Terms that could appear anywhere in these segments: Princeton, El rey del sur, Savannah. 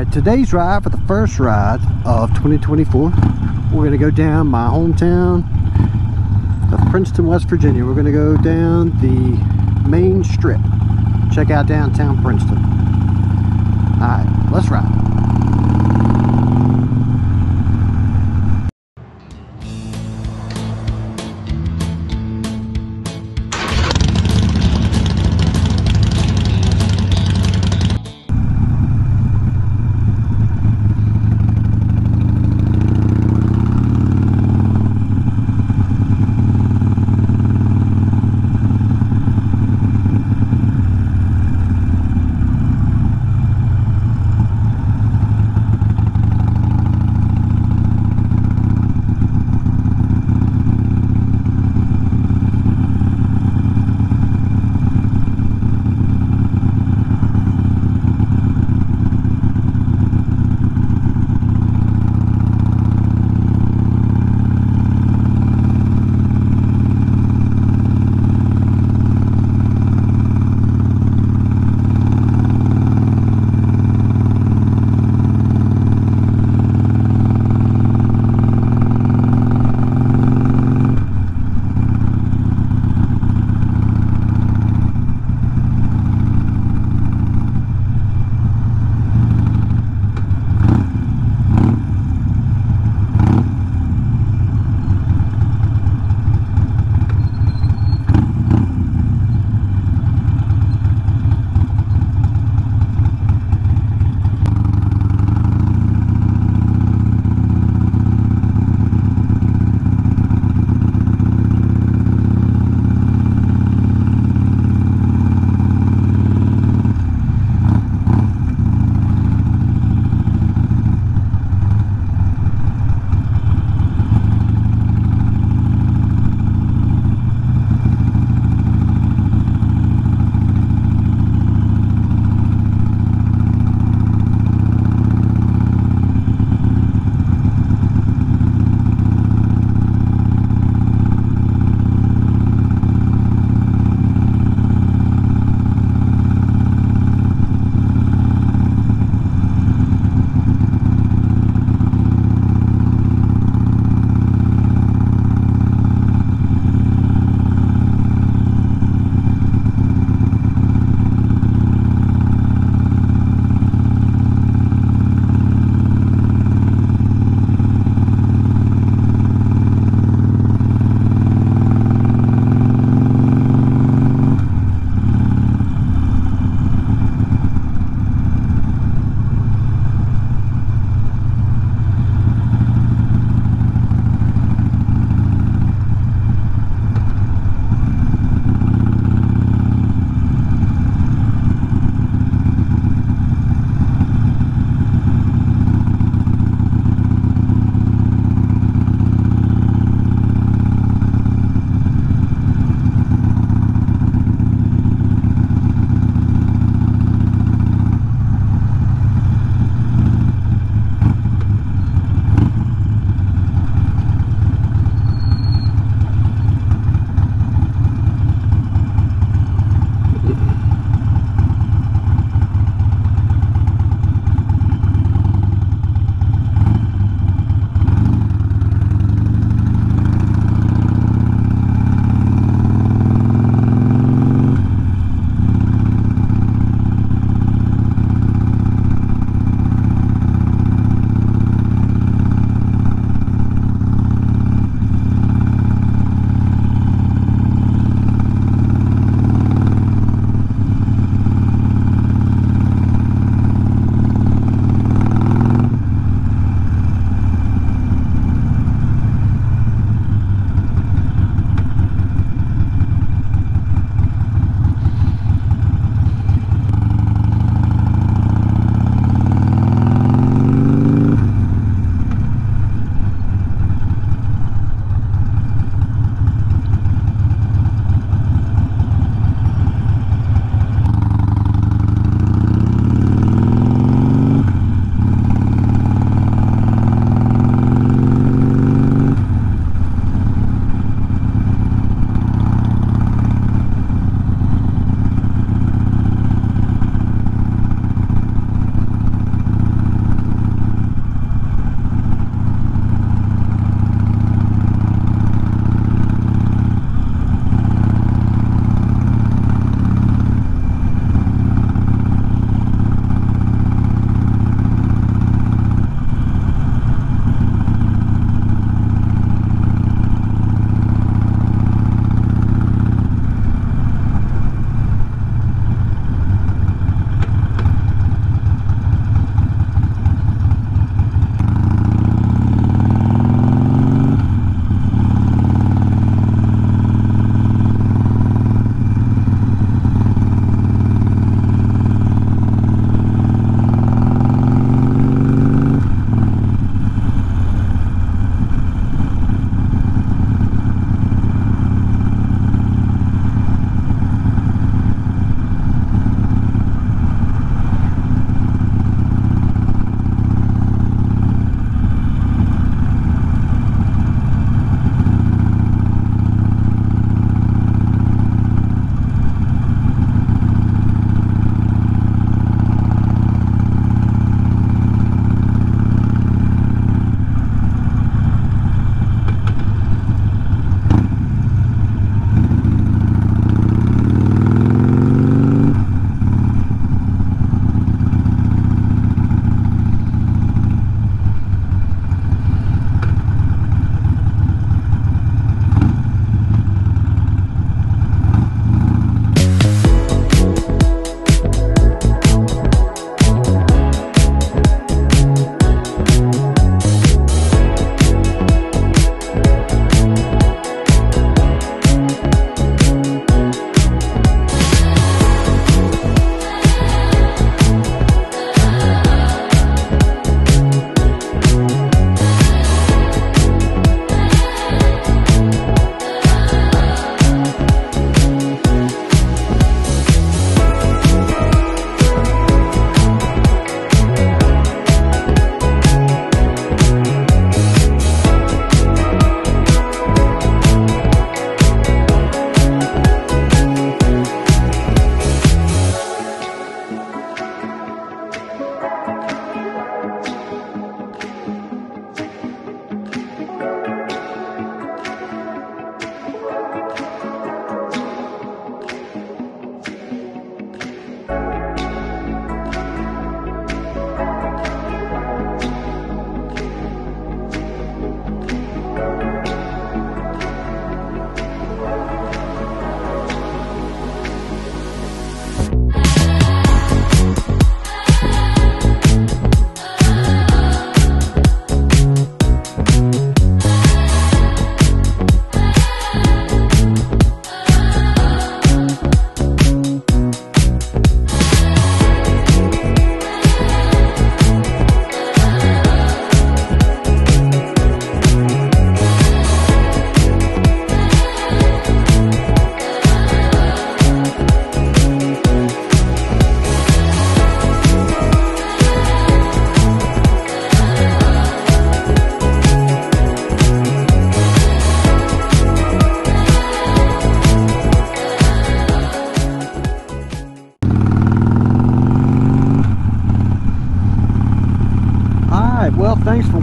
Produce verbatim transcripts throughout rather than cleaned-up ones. Alright, today's ride for the first ride of twenty twenty-four, we're going to go down my hometown of Princeton, West Virginia. We're going to go down the main strip, check out downtown Princeton. Alright, let's ride.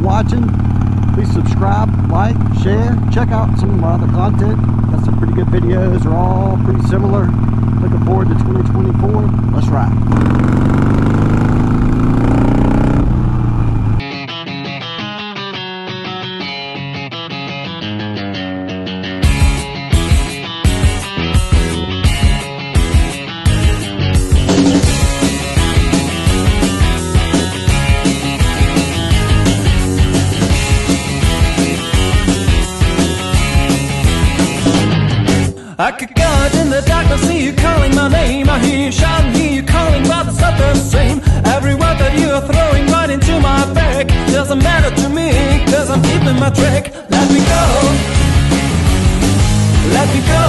watching. Please subscribe, like, share. Check out some of my other content. Got some pretty good videos. They're all pretty similar. Looking forward to twenty twenty-four. Let's ride. I could go out in the darkness, see you calling my name. I hear you shouting, hear you calling by the southern stream. Every word that you are throwing right into my back doesn't matter to me, cause I'm keeping my track. Let me go, let me go,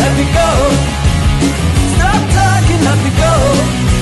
let me go. Stop talking, let me go.